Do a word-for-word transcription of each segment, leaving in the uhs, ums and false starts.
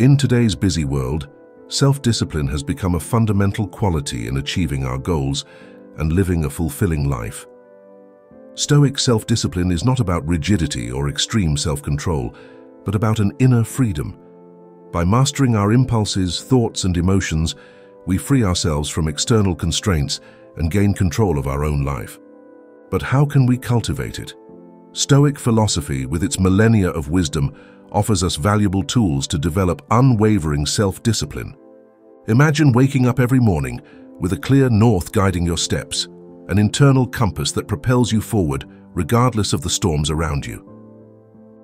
In today's busy world, self-discipline has become a fundamental quality in achieving our goals and living a fulfilling life. Stoic self-discipline is not about rigidity or extreme self-control, but about an inner freedom. By mastering our impulses, thoughts, and emotions, we free ourselves from external constraints and gain control of our own life. But how can we cultivate it? Stoic philosophy, with its millennia of wisdom, offers us valuable tools to develop unwavering self-discipline. Imagine waking up every morning with a clear north guiding your steps, an internal compass that propels you forward regardless of the storms around you.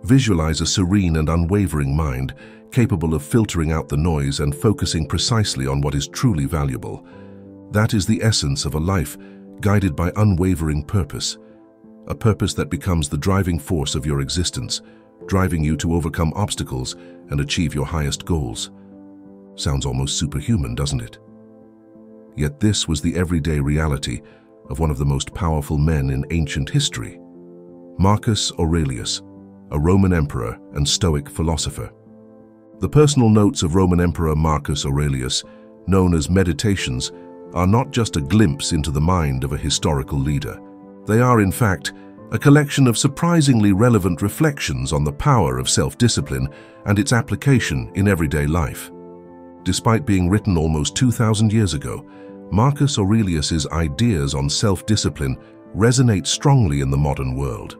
Visualize a serene and unwavering mind, capable of filtering out the noise and focusing precisely on what is truly valuable. That is the essence of a life guided by unwavering purpose, a purpose that becomes the driving force of your existence, driving you to overcome obstacles and achieve your highest goals. Sounds almost superhuman, doesn't it? Yet this was the everyday reality of one of the most powerful men in ancient history, Marcus Aurelius, a Roman emperor and Stoic philosopher. The personal notes of Roman Emperor Marcus Aurelius, known as Meditations, are not just a glimpse into the mind of a historical leader. They are, in fact, a collection of surprisingly relevant reflections on the power of self-discipline and its application in everyday life. Despite being written almost two thousand years ago, Marcus Aurelius's ideas on self-discipline resonate strongly in the modern world.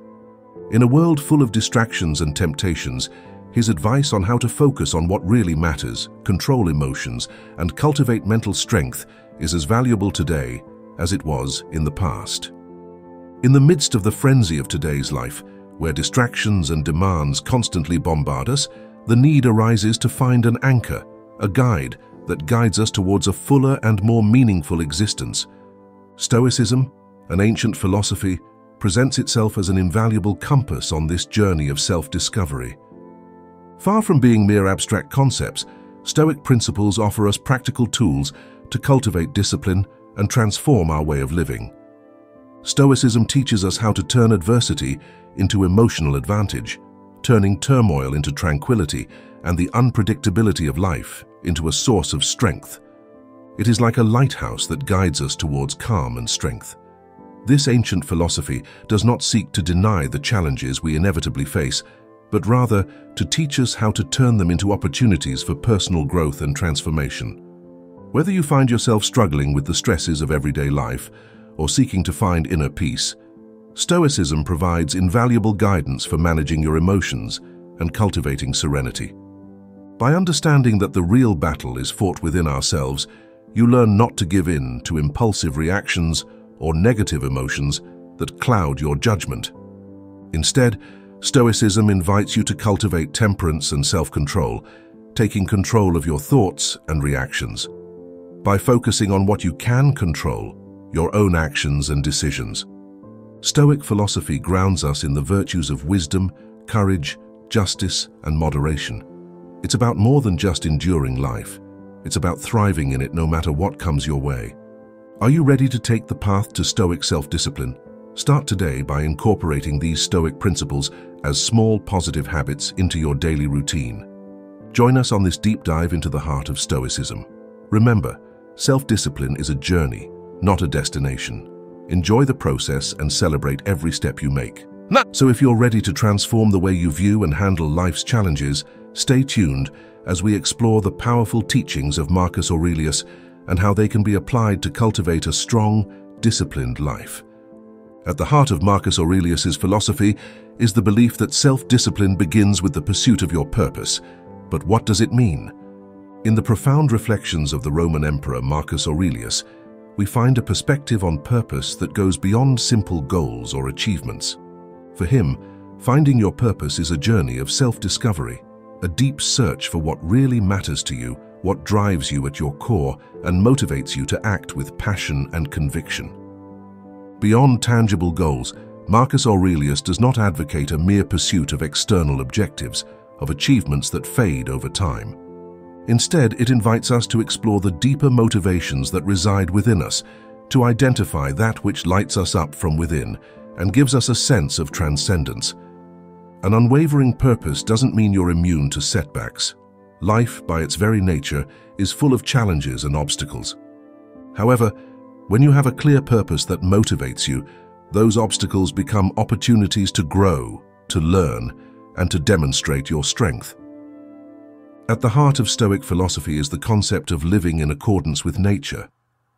In a world full of distractions and temptations, his advice on how to focus on what really matters, control emotions, and cultivate mental strength is as valuable today as it was in the past. In the midst of the frenzy of today's life, where distractions and demands constantly bombard us, the need arises to find an anchor, a guide that guides us towards a fuller and more meaningful existence. Stoicism, an ancient philosophy, presents itself as an invaluable compass on this journey of self-discovery. Far from being mere abstract concepts, Stoic principles offer us practical tools to cultivate discipline and transform our way of living. Stoicism teaches us how to turn adversity into emotional advantage, turning turmoil into tranquility and the unpredictability of life into a source of strength. It is like a lighthouse that guides us towards calm and strength. This ancient philosophy does not seek to deny the challenges we inevitably face, but rather to teach us how to turn them into opportunities for personal growth and transformation. Whether you find yourself struggling with the stresses of everyday life or seeking to find inner peace, Stoicism provides invaluable guidance for managing your emotions and cultivating serenity. By understanding that the real battle is fought within ourselves, you learn not to give in to impulsive reactions or negative emotions that cloud your judgment. Instead, Stoicism invites you to cultivate temperance and self-control, taking control of your thoughts and reactions. By focusing on what you can control, your own actions and decisions, Stoic philosophy grounds us in the virtues of wisdom, courage, justice, and moderation. It's about more than just enduring life. It's about thriving in it no matter what comes your way. Are you ready to take the path to Stoic self-discipline? Start today by incorporating these Stoic principles as small positive habits into your daily routine. Join us on this deep dive into the heart of Stoicism. Remember, self-discipline is a journey, not a destination. Enjoy the process and celebrate every step you make. No. So if you're ready to transform the way you view and handle life's challenges, stay tuned as we explore the powerful teachings of Marcus Aurelius and how they can be applied to cultivate a strong, disciplined life. At the heart of Marcus Aurelius's philosophy is the belief that self-discipline begins with the pursuit of your purpose. But what does it mean? In the profound reflections of the Roman Emperor Marcus Aurelius, we find a perspective on purpose that goes beyond simple goals or achievements. For him, finding your purpose is a journey of self-discovery, a deep search for what really matters to you, what drives you at your core, and motivates you to act with passion and conviction. Beyond tangible goals, Marcus Aurelius does not advocate a mere pursuit of external objectives, of achievements that fade over time. Instead, it invites us to explore the deeper motivations that reside within us, to identify that which lights us up from within and gives us a sense of transcendence. An unwavering purpose doesn't mean you're immune to setbacks. life, by its very nature, is full of challenges and obstacles. However, when you have a clear purpose that motivates you, those obstacles become opportunities to grow, to learn, and to demonstrate your strength. At the heart of Stoic philosophy is the concept of living in accordance with nature.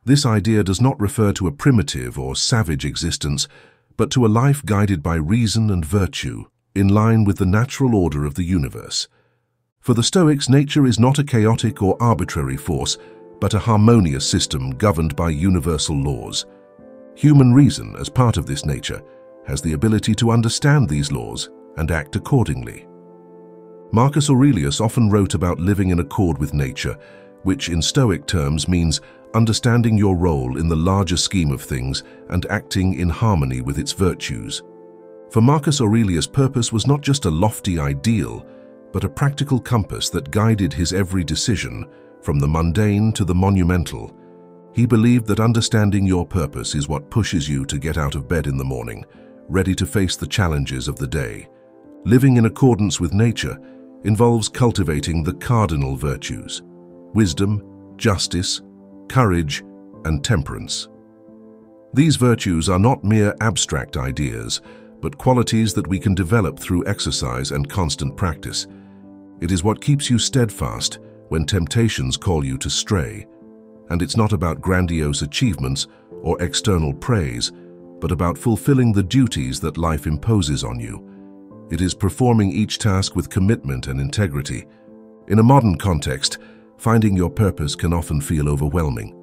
This idea does not refer to a primitive or savage existence, but to a life guided by reason and virtue, in line with the natural order of the universe. For the Stoics, nature is not a chaotic or arbitrary force, but a harmonious system governed by universal laws. Human reason, as part of this nature, has the ability to understand these laws and act accordingly. Marcus Aurelius often wrote about living in accord with nature, which in Stoic terms means understanding your role in the larger scheme of things and acting in harmony with its virtues. For Marcus Aurelius, purpose was not just a lofty ideal, but a practical compass that guided his every decision, from the mundane to the monumental. He believed that understanding your purpose is what pushes you to get out of bed in the morning, ready to face the challenges of the day. Living in accordance with nature involves cultivating the cardinal virtues: wisdom, justice, courage, and temperance. These virtues are not mere abstract ideas, but qualities that we can develop through exercise and constant practice. It is what keeps you steadfast when temptations call you to stray. And it's not about grandiose achievements or external praise, but about fulfilling the duties that life imposes on you. It is performing each task with commitment and integrity. In a modern context, finding your purpose can often feel overwhelming.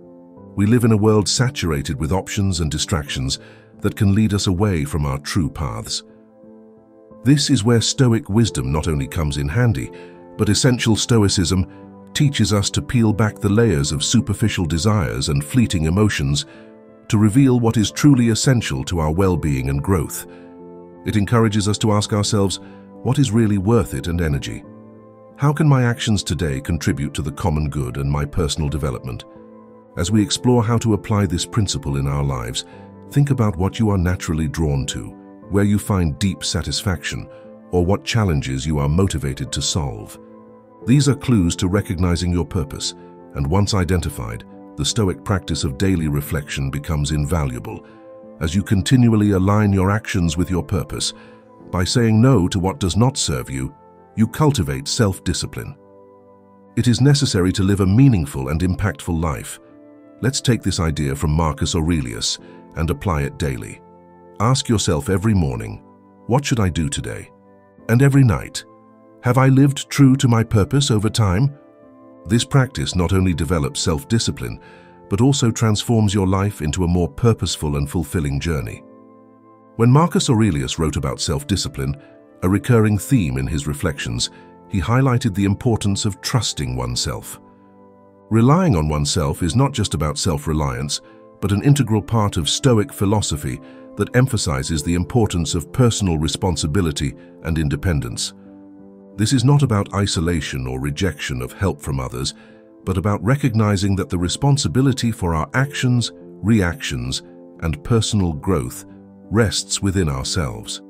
We live in a world saturated with options and distractions that can lead us away from our true paths. This is where Stoic wisdom not only comes in handy, but essential Stoicism teaches us to peel back the layers of superficial desires and fleeting emotions to reveal what is truly essential to our well-being and growth. It encourages us to ask ourselves, what is really worth it and energy? How can my actions today contribute to the common good and my personal development? As we explore how to apply this principle in our lives, think about what you are naturally drawn to, where you find deep satisfaction, or what challenges you are motivated to solve. These are clues to recognizing your purpose, and once identified, the Stoic practice of daily reflection becomes invaluable, as you continually align your actions with your purpose. By saying no to what does not serve you, you cultivate self-discipline. It is necessary to live a meaningful and impactful life. Let's take this idea from Marcus Aurelius and apply it daily. Ask yourself every morning, what should I do today? And every night, have I lived true to my purpose over time? This practice not only develops self-discipline, but also transforms your life into a more purposeful and fulfilling journey. When Marcus Aurelius wrote about self-discipline, a recurring theme in his reflections, he highlighted the importance of trusting oneself. Relying on oneself is not just about self-reliance, but an integral part of Stoic philosophy that emphasizes the importance of personal responsibility and independence. This is not about isolation or rejection of help from others, but about recognizing that the responsibility for our actions, reactions, and personal growth rests within ourselves.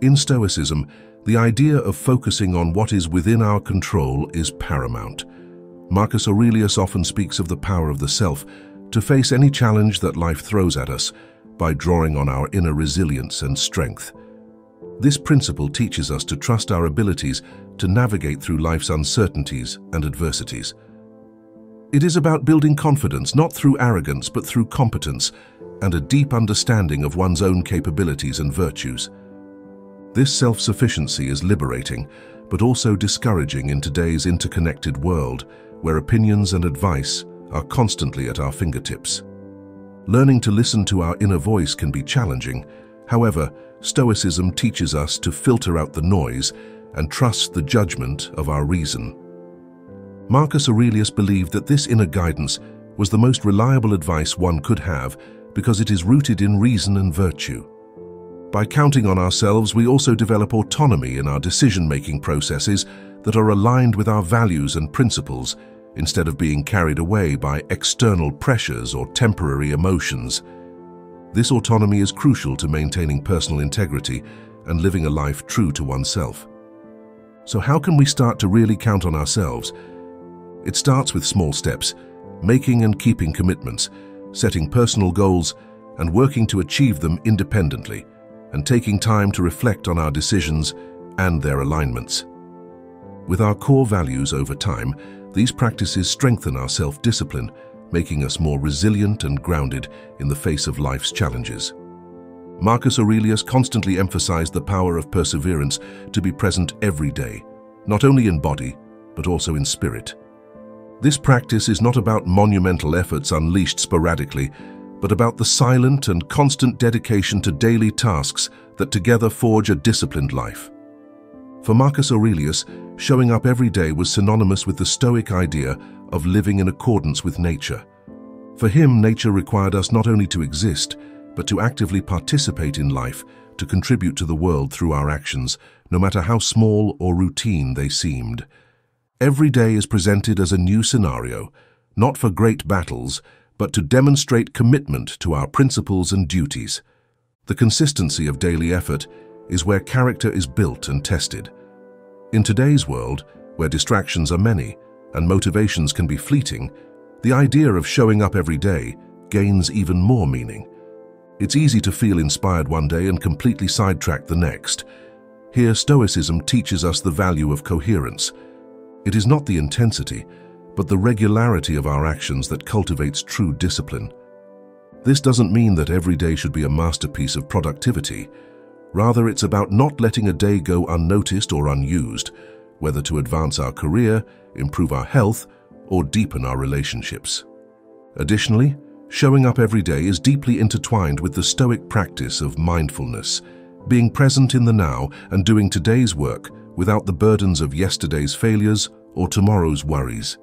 In Stoicism, the idea of focusing on what is within our control is paramount. Marcus Aurelius often speaks of the power of the self, to face any challenge that life throws at us by drawing on our inner resilience and strength. This principle teaches us to trust our abilities to navigate through life's uncertainties and adversities. It is about building confidence, not through arrogance, but through competence and a deep understanding of one's own capabilities and virtues. This self-sufficiency is liberating, but also discouraging in today's interconnected world, where opinions and advice are constantly at our fingertips. Learning to listen to our inner voice can be challenging. However, Stoicism teaches us to filter out the noise and trust the judgment of our reason. Marcus Aurelius believed that this inner guidance was the most reliable advice one could have because it is rooted in reason and virtue. By counting on ourselves, we also develop autonomy in our decision-making processes that are aligned with our values and principles, instead of being carried away by external pressures or temporary emotions. This autonomy is crucial to maintaining personal integrity and living a life true to oneself. So how can we start to really count on ourselves? It starts with small steps, making and keeping commitments, setting personal goals, and working to achieve them independently, and taking time to reflect on our decisions and their alignments. With our core values over time, these practices strengthen our self-discipline, making us more resilient and grounded in the face of life's challenges. Marcus Aurelius constantly emphasized the power of perseverance to be present every day, not only in body, but also in spirit. This practice is not about monumental efforts unleashed sporadically, but about the silent and constant dedication to daily tasks that together forge a disciplined life. For Marcus Aurelius, showing up every day was synonymous with the Stoic idea of living in accordance with nature. For him, nature required us not only to exist, but to actively participate in life, to contribute to the world through our actions, no matter how small or routine they seemed. Every day is presented as a new scenario, not for great battles, but to demonstrate commitment to our principles and duties. The consistency of daily effort is where character is built and tested. In today's world, where distractions are many and motivations can be fleeting, the idea of showing up every day gains even more meaning. It's easy to feel inspired one day and completely sidetracked the next. Here, Stoicism teaches us the value of coherence. It is not the intensity, but the regularity of our actions that cultivates true discipline. This doesn't mean that every day should be a masterpiece of productivity. Rather, it's about not letting a day go unnoticed or unused, whether to advance our career, improve our health, or deepen our relationships. Additionally, showing up every day is deeply intertwined with the Stoic practice of mindfulness, being present in the now and doing today's work without the burdens of yesterday's failures or tomorrow's worries.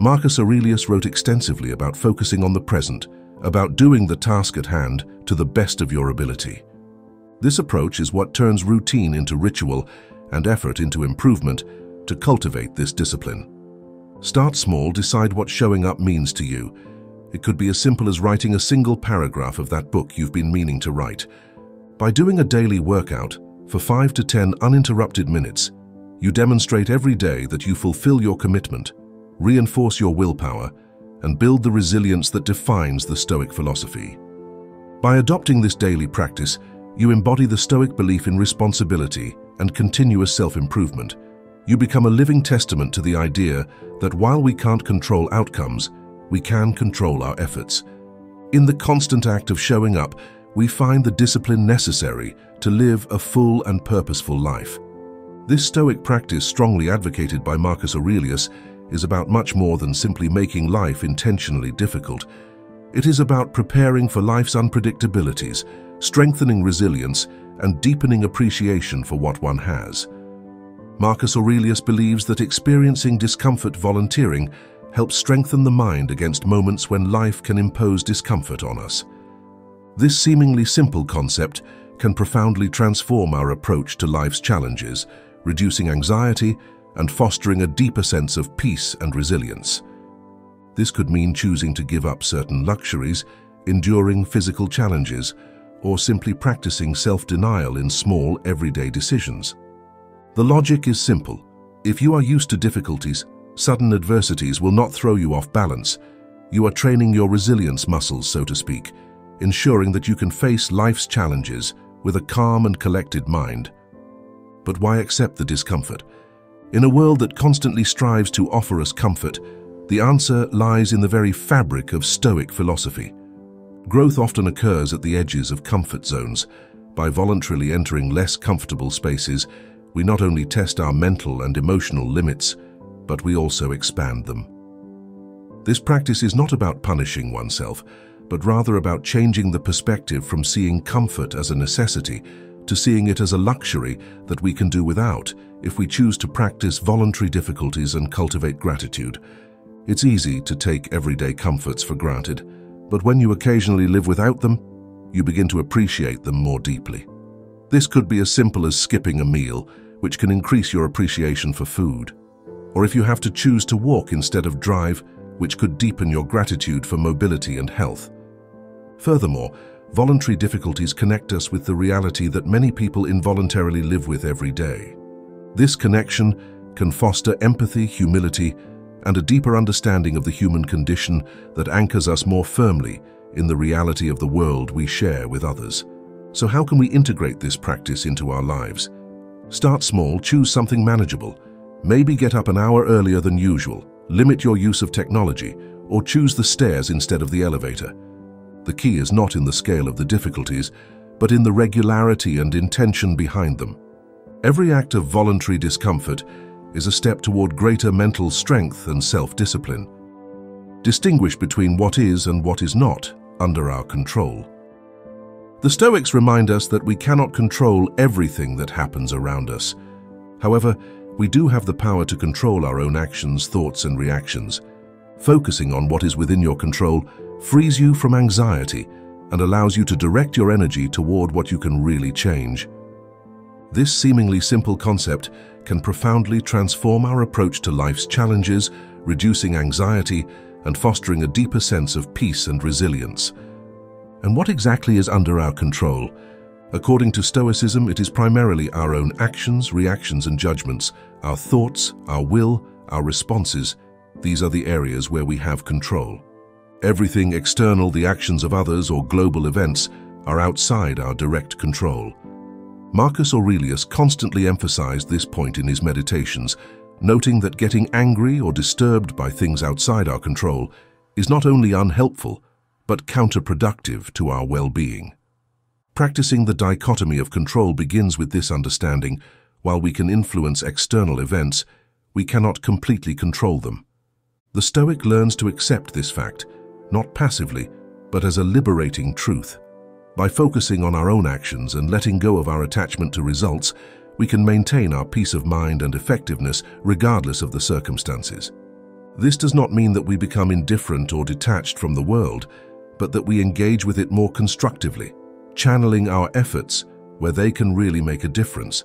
Marcus Aurelius wrote extensively about focusing on the present, about doing the task at hand to the best of your ability. This approach is what turns routine into ritual and effort into improvement. To cultivate this discipline, start small, decide what showing up means to you. It could be as simple as writing a single paragraph of that book you've been meaning to write. By doing a daily workout for five to ten uninterrupted minutes, you demonstrate every day that you fulfill your commitment, reinforce your willpower, and build the resilience that defines the Stoic philosophy. By adopting this daily practice, you embody the Stoic belief in responsibility and continuous self-improvement. You become a living testament to the idea that while we can't control outcomes, we can control our efforts. In the constant act of showing up, we find the discipline necessary to live a full and purposeful life. This Stoic practice, strongly advocated by Marcus Aurelius, is about much more than simply making life intentionally difficult. It is about preparing for life's unpredictabilities, strengthening resilience, and deepening appreciation for what one has. Marcus Aurelius believes that experiencing discomfort volunteering helps strengthen the mind against moments when life can impose discomfort on us. This seemingly simple concept can profoundly transform our approach to life's challenges, reducing anxiety and fostering a deeper sense of peace and resilience. This could mean choosing to give up certain luxuries, enduring physical challenges, or simply practicing self-denial in small, everyday decisions. The logic is simple. If you are used to difficulties, sudden adversities will not throw you off balance. You are training your resilience muscles, so to speak, ensuring that you can face life's challenges with a calm and collected mind. But why accept the discomfort? In a world that constantly strives to offer us comfort, the answer lies in the very fabric of Stoic philosophy. Growth often occurs at the edges of comfort zones. By voluntarily entering less comfortable spaces, we not only test our mental and emotional limits, but we also expand them. This practice is not about punishing oneself, but rather about changing the perspective from seeing comfort as a necessity to seeing it as a luxury that we can do without if we choose to practice voluntary difficulties and cultivate gratitude. It's easy to take everyday comforts for granted, but when you occasionally live without them, you begin to appreciate them more deeply. This could be as simple as skipping a meal, which can increase your appreciation for food, or if you have to choose to walk instead of drive, which could deepen your gratitude for mobility and health. Furthermore, voluntary difficulties connect us with the reality that many people involuntarily live with every day. This connection can foster empathy, humility, and a deeper understanding of the human condition that anchors us more firmly in the reality of the world we share with others. So how can we integrate this practice into our lives? Start small, choose something manageable. Maybe get up an hour earlier than usual, limit your use of technology, or choose the stairs instead of the elevator. The key is not in the scale of the difficulties, but in the regularity and intention behind them. Every act of voluntary discomfort is a step toward greater mental strength and self-discipline. Distinguish between what is and what is not under our control. The Stoics remind us that we cannot control everything that happens around us. However, we do have the power to control our own actions, thoughts, and reactions. Focusing on what is within your control frees you from anxiety and allows you to direct your energy toward what you can really change. This seemingly simple concept can profoundly transform our approach to life's challenges, reducing anxiety and fostering a deeper sense of peace and resilience. And what exactly is under our control? According to Stoicism, it is primarily our own actions, reactions, and judgments, our thoughts, our will, our responses. These are the areas where we have control. Everything external, the actions of others, or global events, are outside our direct control. Marcus Aurelius constantly emphasized this point in his Meditations, noting that getting angry or disturbed by things outside our control is not only unhelpful, but counterproductive to our well-being. Practicing the dichotomy of control begins with this understanding. While we can influence external events, we cannot completely control them. The Stoic learns to accept this fact, not passively, but as a liberating truth. By focusing on our own actions and letting go of our attachment to results, we can maintain our peace of mind and effectiveness regardless of the circumstances. This does not mean that we become indifferent or detached from the world, but that we engage with it more constructively, channeling our efforts where they can really make a difference.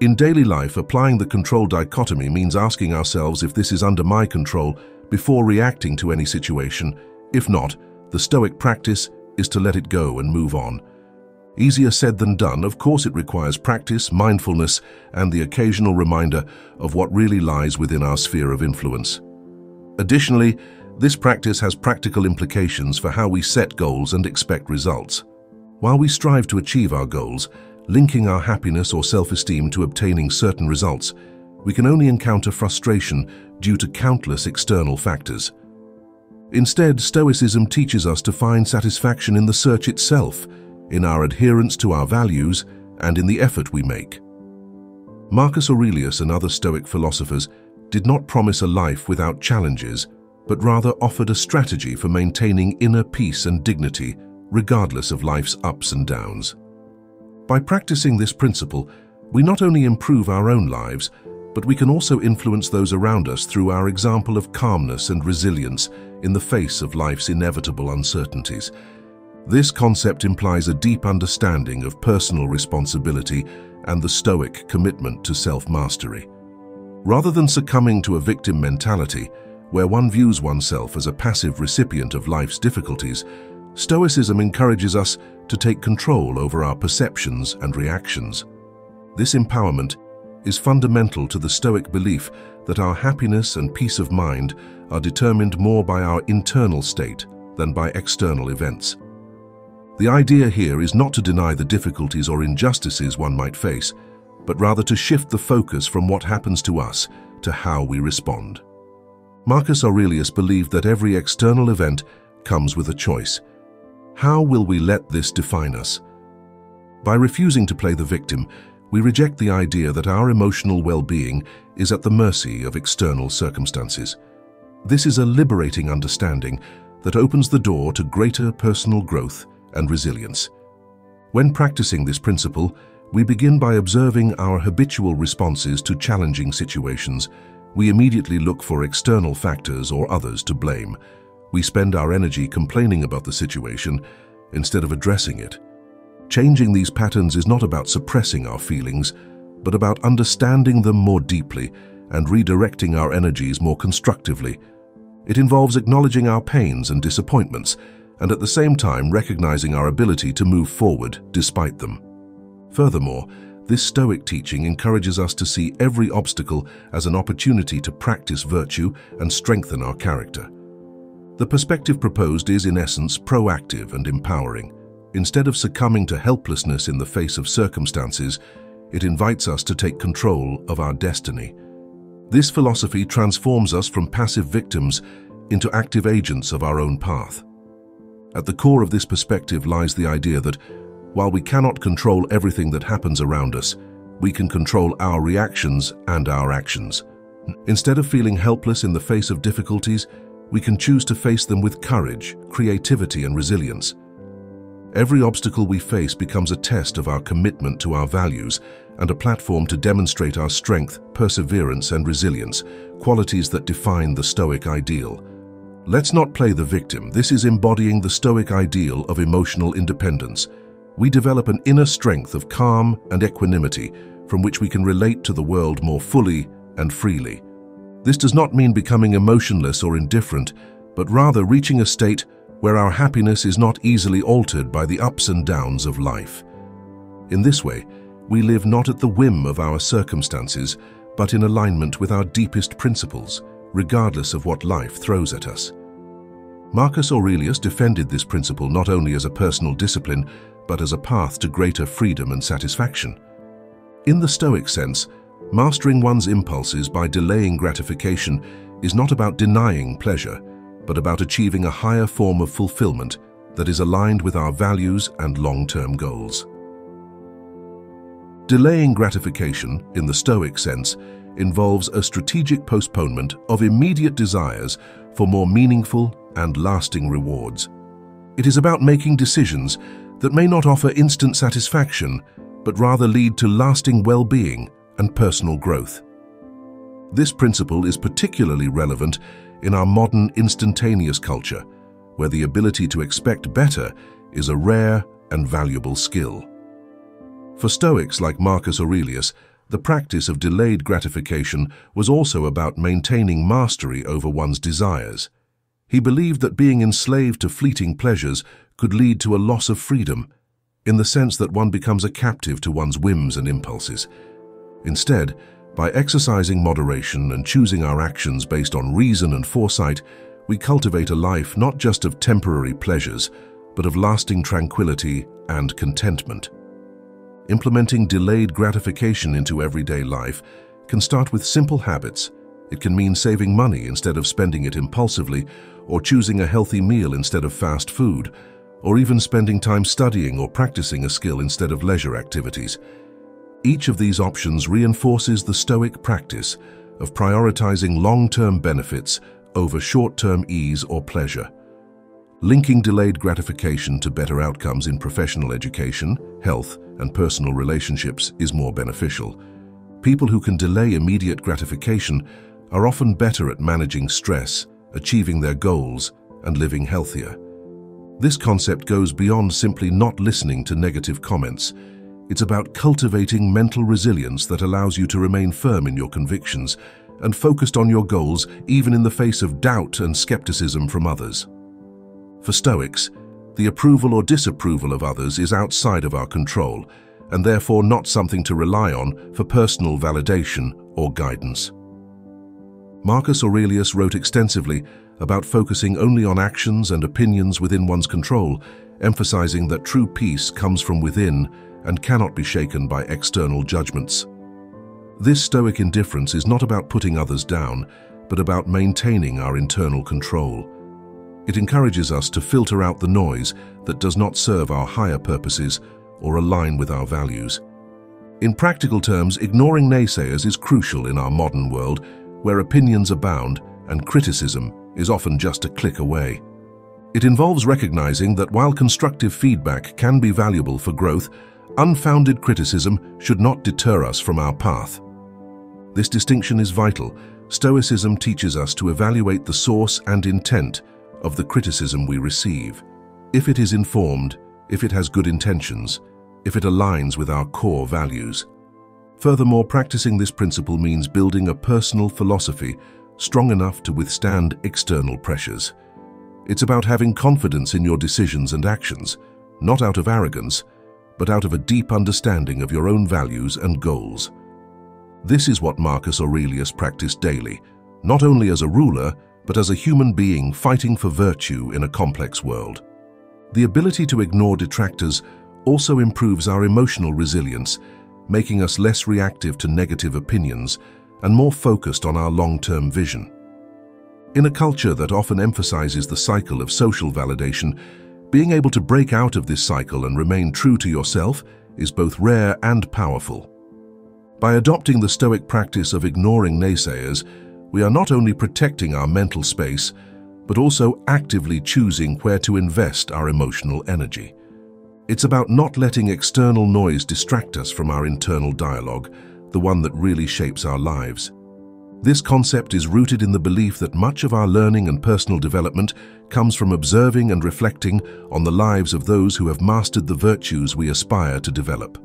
In daily life, applying the control dichotomy means asking ourselves if this is under my control before reacting to any situation. If not, the Stoic practice is to let it go and move on. Easier said than done, of course. It requires practice, mindfulness, and the occasional reminder of what really lies within our sphere of influence. Additionally, this practice has practical implications for how we set goals and expect results. While we strive to achieve our goals, linking our happiness or self-esteem to obtaining certain results, we can only encounter frustration due to countless external factors. Instead, Stoicism teaches us to find satisfaction in the search itself, in our adherence to our values, and in the effort we make. Marcus Aurelius and other Stoic philosophers did not promise a life without challenges, but rather offered a strategy for maintaining inner peace and dignity, regardless of life's ups and downs. By practicing this principle, we not only improve our own lives, but we can also influence those around us through our example of calmness and resilience in the face of life's inevitable uncertainties. This concept implies a deep understanding of personal responsibility and the Stoic commitment to self-mastery. Rather than succumbing to a victim mentality, where one views oneself as a passive recipient of life's difficulties, Stoicism encourages us to take control over our perceptions and reactions. This empowerment is fundamental to the Stoic belief that our happiness and peace of mind are determined more by our internal state than by external events. The idea here is not to deny the difficulties or injustices one might face, but rather to shift the focus from what happens to us to how we respond. Marcus Aurelius believed that every external event comes with a choice. How will we let this define us? By refusing to play the victim, we reject the idea that our emotional well-being is at the mercy of external circumstances. This is a liberating understanding that opens the door to greater personal growth and resilience. When practicing this principle, we begin by observing our habitual responses to challenging situations. We immediately look for external factors or others to blame. We spend our energy complaining about the situation instead of addressing it. Changing these patterns is not about suppressing our feelings, but about understanding them more deeply and redirecting our energies more constructively. It involves acknowledging our pains and disappointments, and at the same time recognizing our ability to move forward despite them. Furthermore, This Stoic teaching encourages us to see every obstacle as an opportunity to practice virtue and strengthen our character. The perspective proposed is, in essence, proactive and empowering. Instead of succumbing to helplessness in the face of circumstances, it invites us to take control of our destiny. This philosophy transforms us from passive victims into active agents of our own path. At the core of this perspective lies the idea that, while we cannot control everything that happens around us, we can control our reactions and our actions. Instead of feeling helpless in the face of difficulties, we can choose to face them with courage, creativity, and resilience. Every obstacle we face becomes a test of our commitment to our values and a platform to demonstrate our strength, perseverance, and resilience, qualities that define the Stoic ideal. Let's not play the victim. This is embodying the Stoic ideal of emotional independence. We develop an inner strength of calm and equanimity from which we can relate to the world more fully and freely. This does not mean becoming emotionless or indifferent, but rather reaching a state where our happiness is not easily altered by the ups and downs of life. In this way, we live not at the whim of our circumstances, but in alignment with our deepest principles, regardless of what life throws at us. Marcus Aurelius defended this principle not only as a personal discipline, but as a path to greater freedom and satisfaction. In the Stoic sense, mastering one's impulses by delaying gratification is not about denying pleasure, but about achieving a higher form of fulfillment that is aligned with our values and long-term goals. Delaying gratification, in the Stoic sense, involves a strategic postponement of immediate desires for more meaningful and lasting rewards. It is about making decisions that may not offer instant satisfaction, but rather lead to lasting well-being and personal growth. This principle is particularly relevant in our modern instantaneous culture, where the ability to expect better is a rare and valuable skill. For Stoics like Marcus Aurelius, the practice of delayed gratification was also about maintaining mastery over one's desires. He believed that being enslaved to fleeting pleasures could lead to a loss of freedom, in the sense that one becomes a captive to one's whims and impulses. Instead, by exercising moderation and choosing our actions based on reason and foresight, we cultivate a life not just of temporary pleasures, but of lasting tranquility and contentment. Implementing delayed gratification into everyday life can start with simple habits. It can mean saving money instead of spending it impulsively, or choosing a healthy meal instead of fast food, or even spending time studying or practicing a skill instead of leisure activities. Each of these options reinforces the Stoic practice of prioritizing long-term benefits over short-term ease or pleasure. Linking delayed gratification to better outcomes in professional education, health, and personal relationships is more beneficial. People who can delay immediate gratification are often better at managing stress, achieving their goals, and living healthier. This concept goes beyond simply not listening to negative comments. It's about cultivating mental resilience that allows you to remain firm in your convictions and focused on your goals even in the face of doubt and skepticism from others. For Stoics, the approval or disapproval of others is outside of our control and therefore not something to rely on for personal validation or guidance. Marcus Aurelius wrote extensively about focusing only on actions and opinions within one's control, emphasizing that true peace comes from within and cannot be shaken by external judgments. This Stoic indifference is not about putting others down, but about maintaining our internal control. It encourages us to filter out the noise that does not serve our higher purposes or align with our values. In practical terms, ignoring naysayers is crucial in our modern world, where opinions abound and criticism is often just a click away. It involves recognizing that while constructive feedback can be valuable for growth, unfounded criticism should not deter us from our path. This distinction is vital. Stoicism teaches us to evaluate the source and intent of the criticism we receive. If it is informed, if it has good intentions, if it aligns with our core values. Furthermore, practicing this principle means building a personal philosophy strong enough to withstand external pressures. It's about having confidence in your decisions and actions, not out of arrogance, but out of a deep understanding of your own values and goals. This is what Marcus Aurelius practiced daily, not only as a ruler, but as a human being fighting for virtue in a complex world. The ability to ignore detractors also improves our emotional resilience, making us less reactive to negative opinions and more focused on our long-term vision. In a culture that often emphasizes the cycle of social validation, being able to break out of this cycle and remain true to yourself is both rare and powerful. By adopting the Stoic practice of ignoring naysayers, we are not only protecting our mental space, but also actively choosing where to invest our emotional energy. It's about not letting external noise distract us from our internal dialogue, the one that really shapes our lives. This concept is rooted in the belief that much of our learning and personal development comes from observing and reflecting on the lives of those who have mastered the virtues we aspire to develop.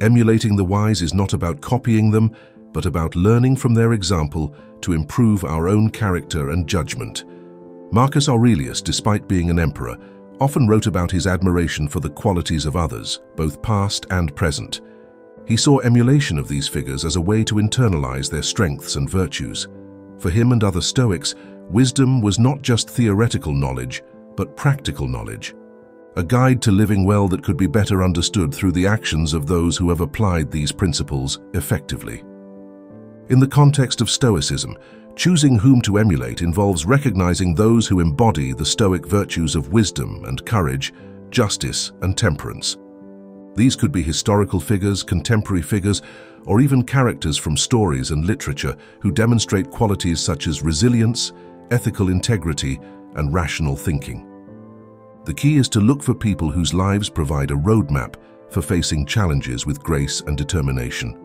Emulating the wise is not about copying them, but about learning from their example to improve our own character and judgment. Marcus Aurelius, despite being an emperor, often wrote about his admiration for the qualities of others, both past and present. He saw emulation of these figures as a way to internalize their strengths and virtues. For him and other Stoics, wisdom was not just theoretical knowledge, but practical knowledge, a guide to living well that could be better understood through the actions of those who have applied these principles effectively. In the context of Stoicism, choosing whom to emulate involves recognizing those who embody the Stoic virtues of wisdom and courage, justice and temperance. These could be historical figures, contemporary figures, or even characters from stories and literature who demonstrate qualities such as resilience, ethical integrity, and rational thinking. The key is to look for people whose lives provide a roadmap for facing challenges with grace and determination.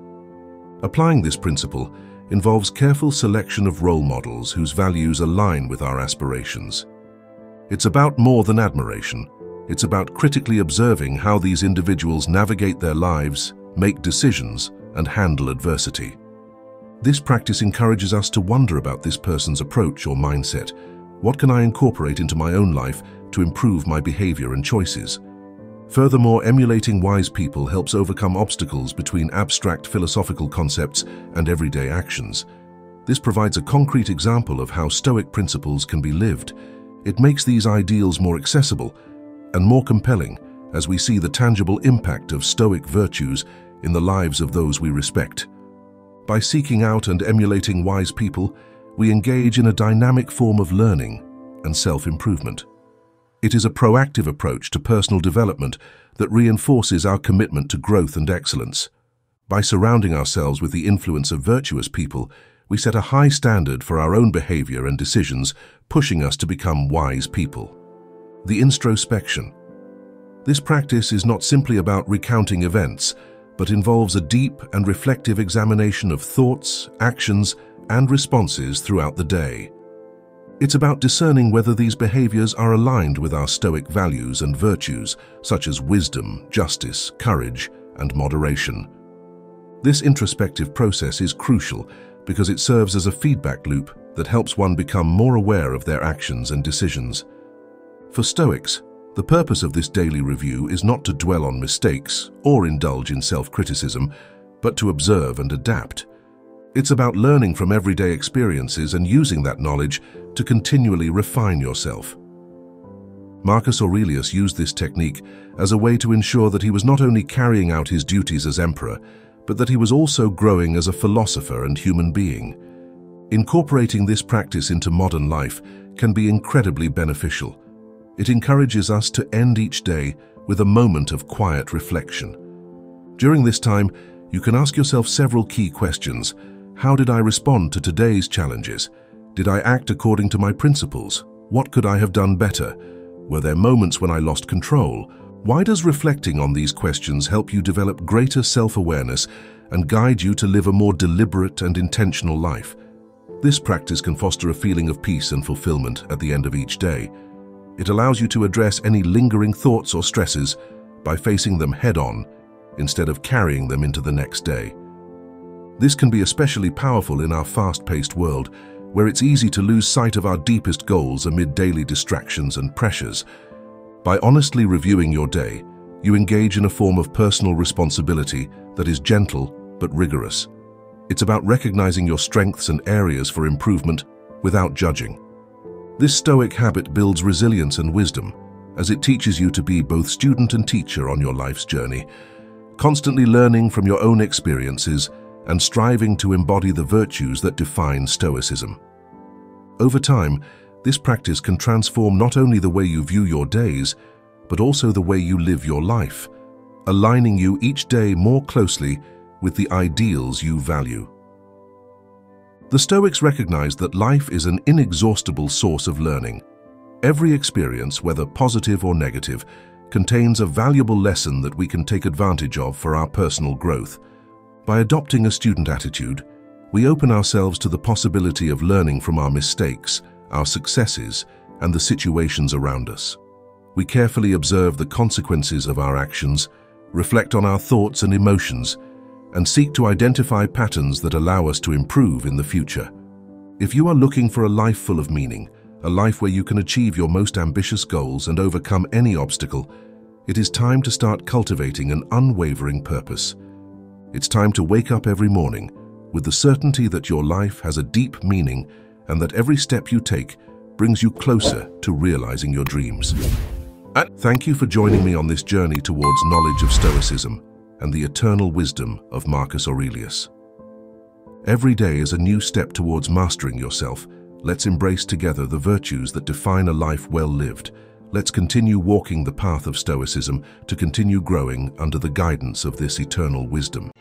Applying this principle involves careful selection of role models whose values align with our aspirations. It's about more than admiration. It's about critically observing how these individuals navigate their lives, make decisions, and handle adversity. This practice encourages us to wonder about this person's approach or mindset. What can I incorporate into my own life to improve my behavior and choices? Furthermore, emulating wise people helps overcome obstacles between abstract philosophical concepts and everyday actions. This provides a concrete example of how Stoic principles can be lived. It makes these ideals more accessible and more compelling as we see the tangible impact of Stoic virtues in the lives of those we respect. By seeking out and emulating wise people, we engage in a dynamic form of learning and self-improvement. It is a proactive approach to personal development that reinforces our commitment to growth and excellence. By surrounding ourselves with the influence of virtuous people, we set a high standard for our own behavior and decisions, pushing us to become wise people. The introspection. This practice is not simply about recounting events, but involves a deep and reflective examination of thoughts, actions, and responses throughout the day. It's about discerning whether these behaviors are aligned with our Stoic values and virtues, such as wisdom, justice, courage, and moderation. This introspective process is crucial because it serves as a feedback loop that helps one become more aware of their actions and decisions. For Stoics, the purpose of this daily review is not to dwell on mistakes or indulge in self-criticism, but to observe and adapt. It's about learning from everyday experiences and using that knowledge to continually refine yourself. Marcus Aurelius used this technique as a way to ensure that he was not only carrying out his duties as emperor, but that he was also growing as a philosopher and human being. Incorporating this practice into modern life can be incredibly beneficial. It encourages us to end each day with a moment of quiet reflection. During this time, you can ask yourself several key questions. How did I respond to today's challenges? Did I act according to my principles? What could I have done better? Were there moments when I lost control? Why does reflecting on these questions help you develop greater self-awareness and guide you to live a more deliberate and intentional life? This practice can foster a feeling of peace and fulfillment at the end of each day. It allows you to address any lingering thoughts or stresses by facing them head-on instead of carrying them into the next day. This can be especially powerful in our fast-paced world, where it's easy to lose sight of our deepest goals amid daily distractions and pressures. By honestly reviewing your day, you engage in a form of personal responsibility that is gentle but rigorous. It's about recognizing your strengths and areas for improvement without judging. This Stoic habit builds resilience and wisdom, as it teaches you to be both student and teacher on your life's journey, constantly learning from your own experiences and striving to embody the virtues that define Stoicism. Over time, this practice can transform not only the way you view your days, but also the way you live your life, aligning you each day more closely with the ideals you value. The Stoics recognized that life is an inexhaustible source of learning. Every experience, whether positive or negative, contains a valuable lesson that we can take advantage of for our personal growth. By adopting a student attitude, we open ourselves to the possibility of learning from our mistakes, our successes, and the situations around us. We carefully observe the consequences of our actions, reflect on our thoughts and emotions, and seek to identify patterns that allow us to improve in the future. If you are looking for a life full of meaning, a life where you can achieve your most ambitious goals and overcome any obstacle, it is time to start cultivating an unwavering purpose. It's time to wake up every morning with the certainty that your life has a deep meaning and that every step you take brings you closer to realizing your dreams. And thank you for joining me on this journey towards knowledge of Stoicism and the eternal wisdom of Marcus Aurelius. Every day is a new step towards mastering yourself. Let's embrace together the virtues that define a life well lived. Let's continue walking the path of Stoicism to continue growing under the guidance of this eternal wisdom.